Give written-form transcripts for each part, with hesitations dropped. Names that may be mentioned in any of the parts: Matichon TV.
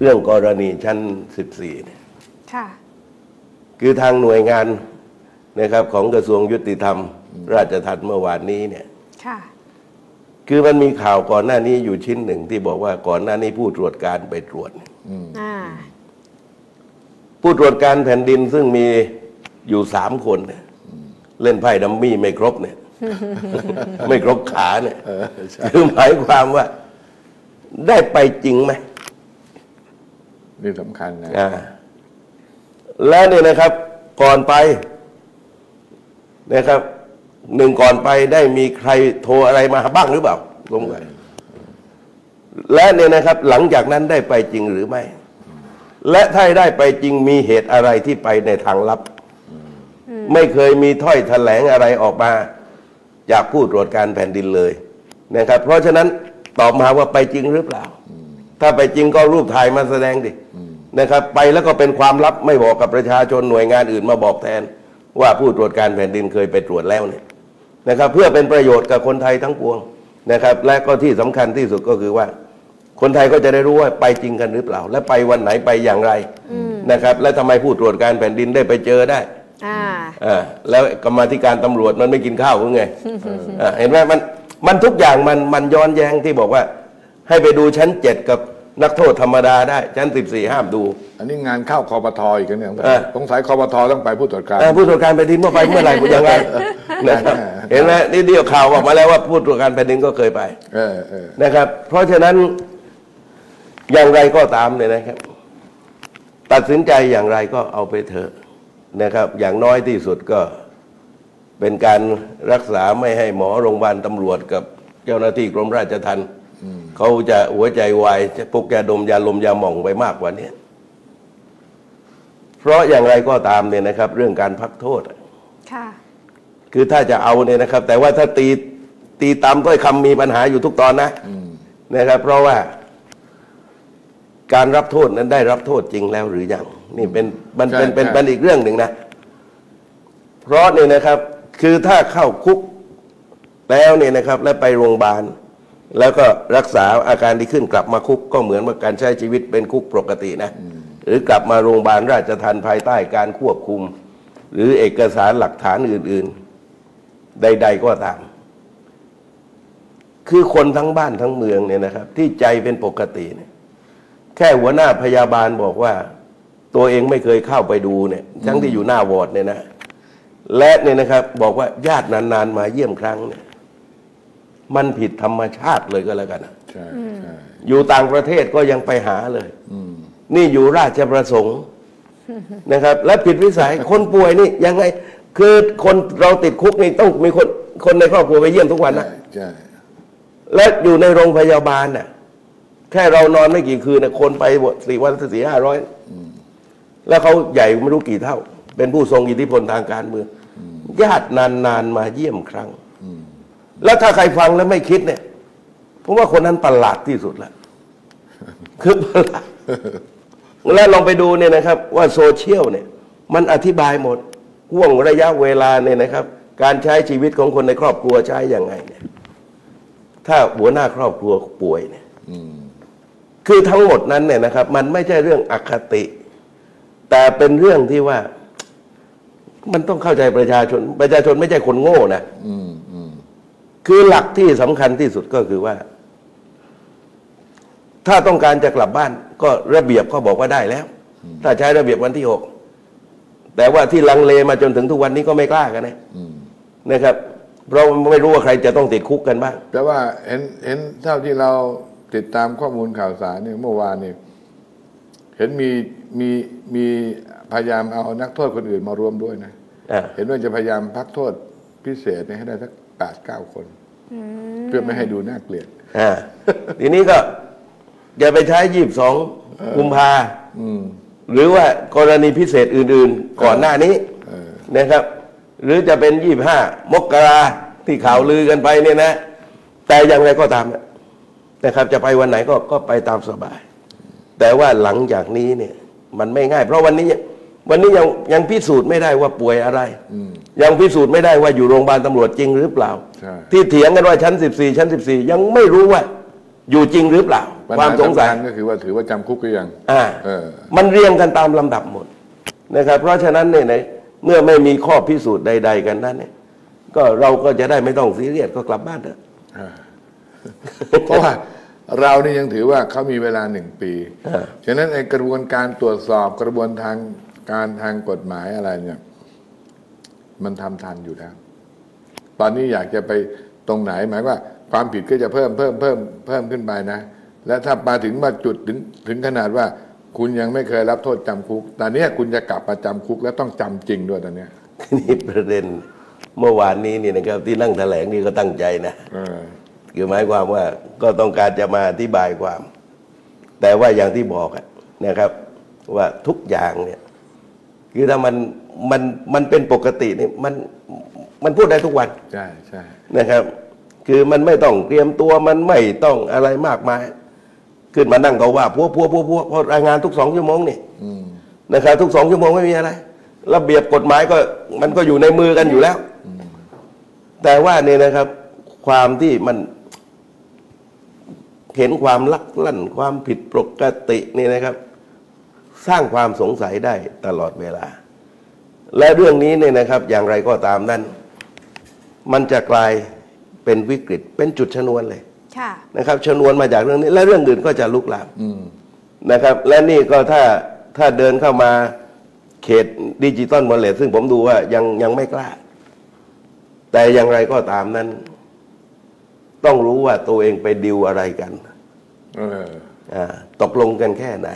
เรื่องกรณีชั้น14เนี่ยคือทางหน่วยงานนะครับของกระทรวงยุติธรรมราชทัณฑ์เมื่อวานนี้เนี่ยคือมันมีข่าวก่อนหน้านี้อยู่ชิ้นหนึ่งที่บอกว่าก่อนหน้านี้ผู้ตรวจการไปตรวจผู้ตรวจการแผ่นดินซึ่งมีอยู่3 คนเนี่ยเล่นไพ่ดัมมี่ไม่ครบเนี่ยไม่ครบขาเนี่ยคือหมายความว่าได้ไปจริงไหมนี่สำคัญนะแล้วเนี่ยนะครับก่อนไปนะครับก่อนไปได้มีใครโทรอะไรมาบ้างหรือเปล่าลงไปและเนี่ยนะครับหลังจากนั้นได้ไปจริงหรือไม่และถ้าได้ไปจริงมีเหตุอะไรที่ไปในทางลับไม่เคยมีถ้อยแถลงอะไรออกมาจากผู้ตรวจการแผ่นดินเลยนะครับเพราะฉะนั้นตอบมาว่าไปจริงหรือเปล่าถ้าไปจริงก็รูปถ่ายมาแสดงดินะครับไปแล้วก็เป็นความลับไม่บอกกับประชาชนหน่วยงานอื่นมาบอกแทนว่าผู้ตรวจการแผ่นดินเคยไปตรวจแล้วเนี่ยนะครับเพื่อเป็นประโยชน์กับคนไทยทั้งปวงนะครับและก็ที่สำคัญที่สุดก็คือว่าคนไทยก็จะได้รู้ว่าไปจริงกันหรือเปล่าและไปวันไหนไปอย่างไรนะครับและทำไมผู้ตรวจการแผ่นดินได้ไปเจอได้แล้วกรรมาธิการตำรวจมันไม่กินข้าวหรือไงเห็นไหมมันทุกอย่างมันย้อนแย้งที่บอกว่าให้ไปดูชั้น7กับนักโทษธรรมดาได้ชั้น14ห้ามดูอันนี้งานเข้าคปท.อีกแล้วเนี่ยสงสัยคปท.ต้องไปผู้ตรวจการผู้ตรวจการแผ่นดินว่าไปเมื่อไหร่ยังไงเห็นไหมนี่เดี๋ยวข่าวออกมาแล้วว่าผู้ตรวจการแผ่นดินก็เคยไปนะครับเพราะฉะนั้นอย่างไรก็ตามเลยนะครับตัดสินใจอย่างไรก็เอาไปเถอะนะครับอย่างน้อยที่สุดก็เป็นการรักษาไม่ให้หมอโรงพยาบาลตำรวจกับเจ้าหน้าที่กรมราชทัณฑ์เขาจะหัวใจวายจะพกยาดมยาลมยาหม่องไปมากกว่านี้เพราะอย่างไรก็ตามเนี่ยนะครับเรื่องการพักโทษคือถ้าจะเอาเนี่ยนะครับแต่ว่าถ้าตีตามถ้อยคำมีปัญหาอยู่ทุกตอนนะนะครับเพราะว่าการรับโทษนั้นได้รับโทษจริงแล้วหรือยังนี่เป็นอีกเรื่องหนึ่งนะเพราะเนี่ยนะครับคือถ้าเข้าคุกแล้วเนี่ยนะครับและไปโรงพยาบาลแล้วก็รักษาอาการดีขึ้นกลับมาคุกก็เหมือนว่าการใช้ชีวิตเป็นคุกปกตินะหรือกลับมาโรงพยาบาลราชทัณฑ์ภายใต้การควบคุมหรือเอกสารหลักฐานอื่นๆใดๆก็ตามคือคนทั้งบ้านทั้งเมืองเนี่ยนะครับที่ใจเป็นปกติเนี่ยแค่หัวหน้าพยาบาลบอกว่าตัวเองไม่เคยเข้าไปดูเนี่ยทั้งที่อยู่หน้าวอร์ดเนี่ยนะและเนี่ยนะครับบอกว่าญาตินานๆมาเยี่ยมครั้งเนี่ยมันผิดธรรมชาติเลยก็แล้วกันนะอยู่ต่างประเทศก็ยังไปหาเลยนี่อยู่ราชประสงค์นะครับและผิดวิสัยคนป่วยนี่ยังไงคือคนเราติดคุกนี่ต้องมีคนในครอบครัวไปเยี่ยมทุกวันนะและอยู่ในโรงพยาบาลน่ะแค่เรานอนไม่กี่คืนนะคนไปหมด4 วัน 400-500แล้วเขาใหญ่ไม่รู้กี่เท่าเป็นผู้ทรงอิทธิพลทางการเมืองญาตินานๆมาเยี่ยมครั้งแล้วถ้าใครฟังแล้วไม่คิดเนี่ยผมว่าคนนั้นประหลาดที่สุดละคือประหลาดแล้วลองไปดูเนี่ยนะครับว่าโซเชียลเนี่ยมันอธิบายหมดห่วงระยะเวลาเนี่ยนะครับการใช้ชีวิตของคนในครอบครัวใช้อย่างไงเนี่ยถ้าหัวหน้าครอบครัวป่วยเนี่ยคือทั้งหมดนั้นเนี่ยนะครับมันไม่ใช่เรื่องอคติแต่เป็นเรื่องที่ว่ามันต้องเข้าใจประชาชนไม่ใช่คนโง่นะคือหลักที่สำคัญที่สุดก็คือว่าถ้าต้องการจะกลับบ้านก็ระเบียบก็บอกว่าได้แล้วถ้าใช้ระเบียบวันที่6แต่ว่าที่ลังเลมาจนถึงทุกวันนี้ก็ไม่กล้ากันนะครับเราไม่รู้ว่าใครจะต้องติดคุกกันบ้างแต่ว่าเห็นเท่าที่เราติดตามข้อมูลข่าวสารเนี่ยเมื่อวานเนี่ยเห็นมีพยายามเอานักโทษคนอื่นมารวมด้วยนะเห็นว่าจะพยายามพักโทษพิเศษให้ได้สัก8-9 คนเพื่อไม่ให้ดูน่าเกลียดทีนี้ก็อย่าไปใช้22 กุมภาหรือว่ากรณีพิเศษอื่นๆก่อนหน้านี้นะครับหรือจะเป็น25 มกราที่ข่าวลือกันไปเนี่ยนะแต่อย่างไรก็ตามนะครับจะไปวันไหนก็ไปตามสบายแต่ว่าหลังจากนี้เนี่ยมันไม่ง่ายเพราะวันนี้ยังพิสูจน์ไม่ได้ว่าป่วยอะไรยังพิสูจน์ไม่ได้ว่าอยู่โรงพยาบาลตำรวจจริงหรือเปล่าที่เถียงกันว่าชั้น14ยังไม่รู้ว่าอยู่จริงหรือเปล่า ความสงสัยก็คือว่าถือว่าจำคุกหรือยังมันเรียงกันตามลำดับหมดนะครับเพราะฉะนั้นเนี่ยเมื่อไม่มีข้อพิสูจน์ใดๆกันนั้นเนี่ยก็เราก็จะได้ไม่ต้องซีเรียสก็กลับบ้านเถอะเพราะว่าเรานี่ยังถือว่าเขามีเวลา1 ปีฉะนั้นไอ้กระบวนการตรวจสอบกระบวนการทางกฎหมายอะไรเนี่ยมันทำทันอยู่แล้วตอนนี้อยากจะไปตรงไหนหมายว่าความผิดก็จะเพิ่มขึ้นไปนะและถ้ามาถึงมาจุดถึงขนาดว่าคุณยังไม่เคยรับโทษจำคุกตอนนี้คุณจะกลับมาจำคุกแล้วต้องจำจริงด้วยตอนนี้นี่ประเด็นเมื่อวานนี้นี่นะครับที่นั่งแถลงนี่ก็ตั้งใจนะคือหมายความว่าก็ต้องการจะมาอธิบายความแต่ว่าอย่างที่บอกนะครับว่าทุกอย่างเนี่ยคือถ้ามันเป็นปกตินี่มันพูดได้ทุกวันใช่ใช่นะครับคือมันไม่ต้องเตรียมตัวมันไม่ต้องอะไรมากมายขึ้นมานั่งก็ว่าพัวเพราะรายงานทุก2 ชั่วโมงนี่นะครับทุก2 ชั่วโมงไม่มีอะไรระเบียบกฎหมายก็มันก็อยู่ในมือกันอยู่แล้วแต่ว่านี่นะครับความที่มันเห็นความลักลั่นความผิดปกตินี่นะครับสร้างความสงสัยได้ตลอดเวลาและเรื่องนี้เนี่ยนะครับอย่างไรก็ตามนั้นมันจะกลายเป็นวิกฤตเป็นจุดชนวนเลยนะครับชนวนมาจากเรื่องนี้และเรื่องอื่นก็จะลุกลามนะครับและนี่ก็ถ้าเดินเข้ามาเขตดิจิตอลวอลเล็ตซึ่งผมดูว่ายังไม่กล้าแต่อย่างไรก็ตามนั้นต้องรู้ว่าตัวเองไปดิวอะไรกันตกลงกันแค่ไหน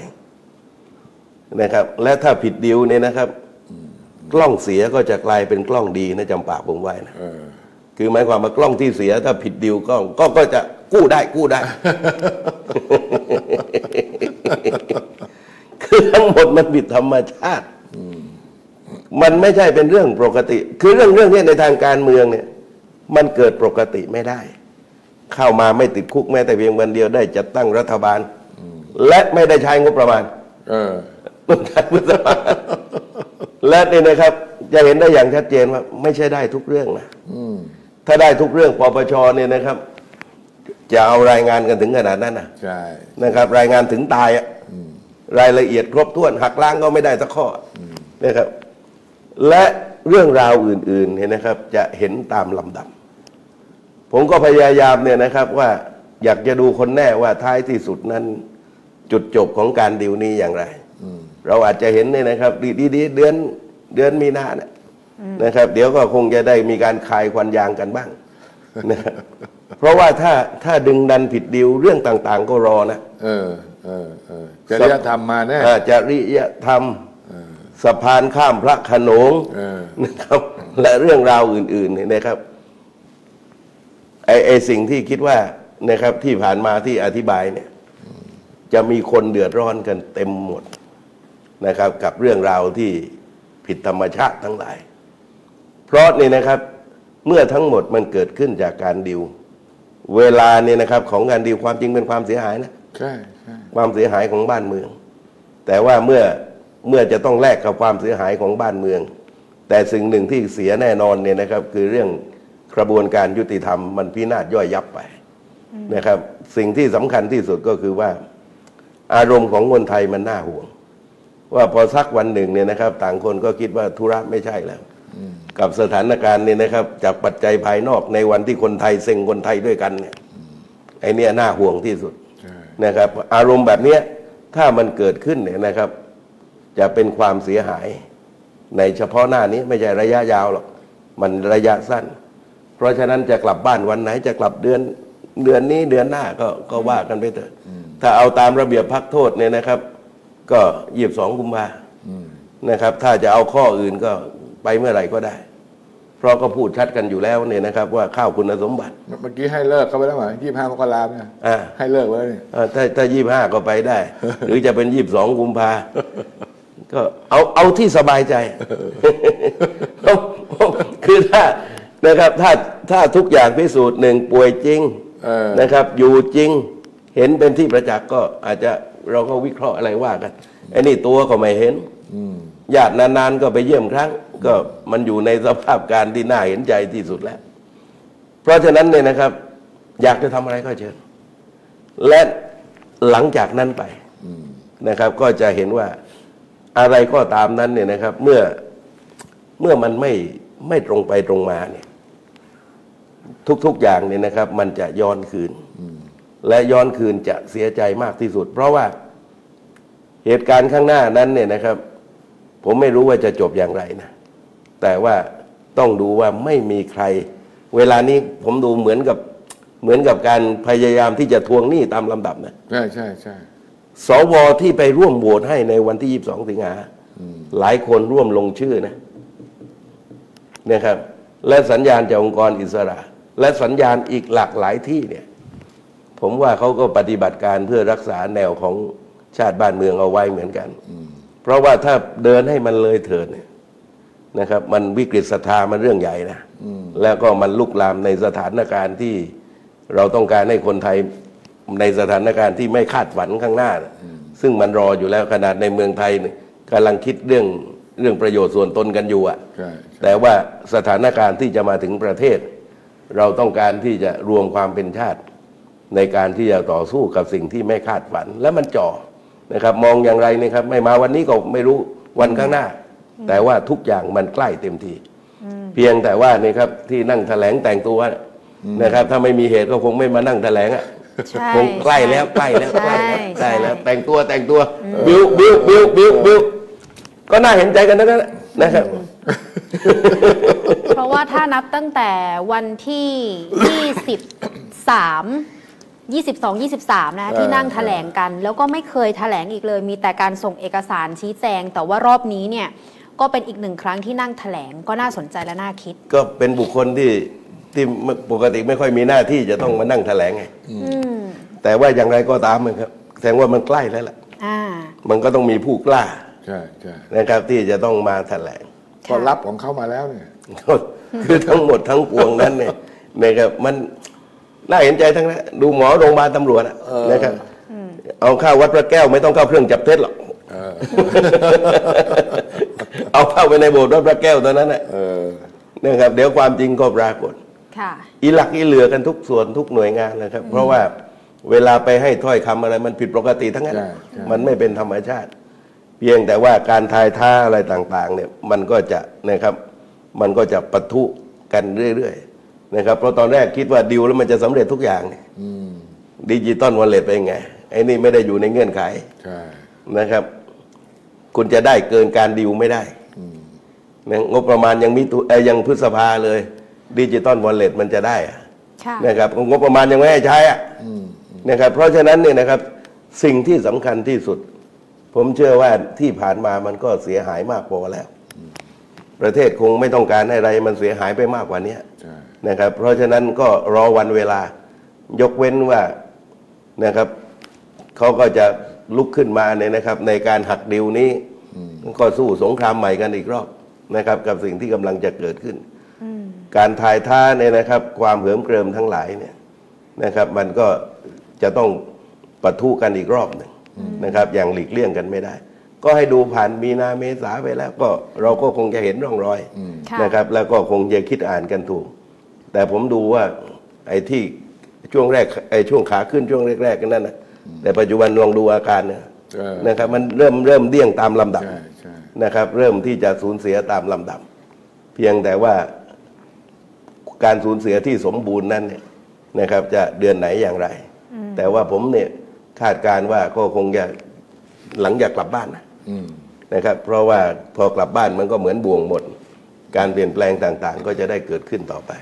นะครับและถ้าผิดดิวเนี่ยนะครับกล้องเสียก็จะกลายเป็นกล้องดีนะจำปากผมไว้นะคือหมายความว่ากล้องที่เสียถ้าผิดดิวก็จะกู้ได้ คือทั้งหมดมันผิดธรรมชาติมันไม่ใช่เป็นเรื่องปกติคือเรื่องนี้ในทางการเมืองเนี่ยมันเกิดปกติไม่ได้เข้ามาไม่ติดคุกแม้แต่เพียงวันเดียวได้จัดตั้งรัฐบาลและไม่ได้ใช้งบประมาณต้นการรัฐบาลและเนี่ยนะครับจะเห็นได้อย่างชัดเจนว่าไม่ใช่ได้ทุกเรื่องนะถ้าได้ทุกเรื่องปปช.เนี่ยนะครับจะเอารายงานกันถึงขนาดนั้นนะใช่นะครับรายงานถึงตายรายละเอียดครบถ้วนหักล้างก็ไม่ได้สักข้อนะครับและเรื่องราวอื่นๆเนี่ยนะครับจะเห็นตามลำดับผมก็พยายามเนี่ยนะครับว่าอยากจะดูคนแน่ว่าท้ายที่สุดนั้นจุดจบของการดิวนี้อย่างไรเราอาจจะเห็นเนี่ยนะครับดีๆเดือนมีนาเนี่ยนะครับเดี๋ยวก็คงจะได้มีการคายควันยางกันบ้างนะเพราะว่าถ้าดึงดันผิดดิวเรื่องต่างๆก็รอนะจริยธรรมมาแน่จริยธรรมสะพานข้ามพระโขนงนะครับและเรื่องราวอื่นๆนะครับไอ้สิ่งที่คิดว่านะครับที่ผ่านมาที่อธิบายเนี่ยจะมีคนเดือดร้อนกันเต็มหมดนะครับกับเรื่องราวที่ผิดธรรมชาติทั้งหลายเพราะนี่นะครับเมื่อทั้งหมดมันเกิดขึ้นจากการดิวเวลาเนี่ยนะครับของการดิวความจริงเป็นความเสียหายนะใช่ความเสียหายของบ้านเมืองแต่ว่าเมื่อจะต้องแลกกับความเสียหายของบ้านเมืองแต่สิ่งหนึ่งที่เสียแน่นอนเนี่ยนะครับคือเรื่องกระบวนการยุติธรรมมันพินาศย่อยยับไปนะครับสิ่งที่สำคัญที่สุดก็คือว่าอารมณ์ของคนไทยมันน่าห่วงว่าพอสักวันหนึ่งเนี่ยนะครับต่างคนก็คิดว่าธุระไม่ใช่แล้วกับสถานการณ์เนี่ยนะครับจากปัจจัยภายนอกในวันที่คนไทยเซ็งคนไทยด้วยกันเนี่ยไอ้นี่น่าห่วงที่สุดนะครับอารมณ์แบบนี้ถ้ามันเกิดขึ้นเนี่ยนะครับจะเป็นความเสียหายในเฉพาะหน้านี้ไม่ใช่ระยะยาวหรอกมันระยะสั้นเพราะฉะนั้นจะกลับบ้านวันไหนจะกลับเดือนนี้เดือนหน้าก็ว่ากันไปเถอะถ้าเอาตามระเบียบพักโทษเนี่ยนะครับก็22 กุมภานะครับถ้าจะเอาข้ออื่นก็ไปเมื่อไหร่ก็ได้เพราะก็พูดชัดกันอยู่แล้วเนี่ยนะครับว่าข้าวคุณสมบัติเมื่อกี้ให้เลิกเข้าไปแล้วไหม25 มกราเนี่ยให้เลิกไว้เนี่ยถ้า25ก็ไปได้หรือจะเป็น22 กุมภาก็เอาที่สบายใจคือถ้านะครับถ้าทุกอย่างพิสูจน์หนึ่งป่วยจริงนะครับอยู่จริงเห็นเป็นที่ประจักษ์ก็อาจจะเราก็วิเคราะห์อะไรว่ากันไอ้นี่ตัวก็ไม่เห็นญาตินานๆก็ไปเยี่ยมครั้งก็มันอยู่ในสภาพการที่น่าเห็นใจที่สุดแล้วเพราะฉะนั้นเนี่ยนะครับอยากจะทำอะไรก็เชิญและ หลังจากนั้นไปนะครับก็จะเห็นว่าอะไรก็ตามนั้นเนี่ยนะครับเมื่อมันไม่ตรงไปตรงมาเนี่ยทุกๆอย่างเนี่ยนะครับมันจะย้อนคืนและย้อนคืนจะเสียใจมากที่สุดเพราะว่าเหตุการณ์ข้างหน้านั้นเนี่ยนะครับผมไม่รู้ว่าจะจบอย่างไรนะแต่ว่าต้องดูว่าไม่มีใครเวลานี้ผมดูเหมือนกับการพยายามที่จะทวงหนี้ตามลำดับนะใช่สว.ที่ไปร่วมโหวตให้ในวันที่22 สิงหาหลายคนร่วมลงชื่อนะเนี่ยครับและสัญญาณจากองค์กรอิสระและสัญญาณอีกหลากหลายที่เนี่ยผมว่าเขาก็ปฏิบัติการเพื่อรักษาแนวของชาติบ้านเมืองเอาไว้เหมือนกันเพราะว่าถ้าเดินให้มันเลยเถิดเนี่ยนะครับมันวิกฤตศรัทธามันเรื่องใหญ่นะแล้วก็มันลุกลามในสถานการณ์ที่เราต้องการให้คนไทยในสถานการณ์ที่ไม่คาดฝันข้างหน้าซึ่งมันรออยู่แล้วขนาดในเมืองไทยกำลังคิดเรื่องประโยชน์ส่วนตนกันอยู่อ่ะแต่ว่าสถานการณ์ที่จะมาถึงประเทศเราต้องการที่จะรวมความเป็นชาติในการที่จะต่อสู้กับสิ่งที่ไม่คาดฝันและมันจ่อนะครับมองอย่างไรนะครับไม่มาวันนี้ก็ไม่รู้วันข้างหน้าแต่ว่าทุกอย่างมันใกล้เต็มทีเพียงแต่ว่านี่ครับที่นั่งแถลงแต่งตัวนะครับถ้าไม่มีเหตุก็คงไม่มานั่งแถลงอ่ะคงใกล้แล้วแต่งตัวบิ้วก็น่าเห็นใจกันทั้งนั้นนะครับเพราะว่าถ้านับตั้งแต่วันที่22-23นะที่นั่งแถลงกันแล้วก็ไม่เคยแถลงอีกเลยมีแต่การส่งเอกสารชี้แจงแต่ว่ารอบนี้เนี่ยก็เป็นอีกหนึ่งครั้งที่นั่งแถลงก็น่าสนใจและน่าคิดก็เป็นบุคคลที่ปกติไม่ค่อยมีหน้าที่จะต้องมานั่งแถลงไงแต่ว่าอย่างไรก็ตามนะครับแสดงว่ามันใกล้แล้วล่ะมันก็ต้องมีผู้กล้านะครับที่จะต้องมาแถลงผลลัพธ์ของเขามาแล้วเนี่ยคือทั้งหมดทั้งปวงนั้นเนี่ยนะครับมันน่าเห็นใจทั้งนั้นดูหมอโรงพยาบาลตำรวจนะครับเอาข้าววัดพระแก้วไม่ต้องเข้าเครื่องจับเท็จหรอกเอาเข้าไปในโบสถ์วัดพระแก้วตอนนั้นแหละนะครับเดี๋ยวความจริงก็ปรากฏอีหลักอีเหลือกันทุกส่วนทุกหน่วยงานนะครับเพราะว่าเวลาไปให้ถ้อยคำอะไรมันผิดปกติทั้งนั้นมันไม่เป็นธรรมชาติเพียงแต่ว่าการทายท่าอะไรต่างๆเนี่ยมันก็จะนะครับมันก็จะปะทุกันเรื่อยๆนะครับเพราะตอนแรกคิดว่าดิวแล้วมันจะสำเร็จทุกอย่างเนี่ยดิจิตอลวอลเล็ตเป็นไงไอ้นี่ไม่ได้อยู่ในเงื่อนไขนะครับคุณจะได้เกินการดิวไม่ได้งบประมาณยังพฤษภาเลยดิจิตอลวอลเล็ตมันจะได้นะครับงบประมาณยังไม่ให้ใช้นะครับเพราะฉะนั้นเนี่ยนะครับสิ่งที่สำคัญที่สุดผมเชื่อว่าที่ผ่านมามันก็เสียหายมากพอแล้วประเทศคงไม่ต้องการให้อะไรมันเสียหายไปมากกว่านี้นะครับเพราะฉะนั้นก็รอวันเวลายกเว้นว่านะครับเขาก็จะลุกขึ้นมาเนี่ยนะครับในการหักดิวนี้ก็สู้สงครามใหม่กันอีกรอบนะครับกับสิ่งที่กำลังจะเกิดขึ้นการทายท่าเนี่ยนะครับความเหิมเกริมทั้งหลายเนี่ยนะครับมันก็จะต้องปะทุกันอีกรอบหนึ่งนะครับอย่างหลีกเลี่ยงกันไม่ได้ก็ให้ดูผ่านมีนาเมษาไปแล้วก็เราก็คงจะเห็นร่องรอยนะครับแล้วก็คงจะคิดอ่านกันถูกแต่ผมดูว่าไอ้ที่ช่วงแรกไอ้ช่วงขาขึ้นช่วงแรกๆกันนั่นนะแต่ปัจจุบันลองดูอาการนะครับมันเริ่มเดี่ยงตามลำดับนะครับเริ่มที่จะสูญเสียตามลำดับเพียงแต่ว่าการสูญเสียที่สมบูรณ์นั้นเนี่ยนะครับจะเดือนไหนอย่างไรแต่ว่าผมเนี่ยคาดการว่าก็คงจะหลังจากกลับบ้านนะครับเพราะว่าพอกลับบ้านมันก็เหมือนบ่วงหมดการเปลี่ยนแปลงต่างๆก็จะได้เกิดขึ้นต่อไป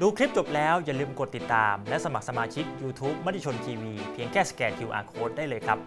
ดูคลิปจบแล้วอย่าลืมกดติดตามและสมัครสมาชิก YouTube มติชนทีวีเพียงแค่สแกน QR Code ได้เลยครับ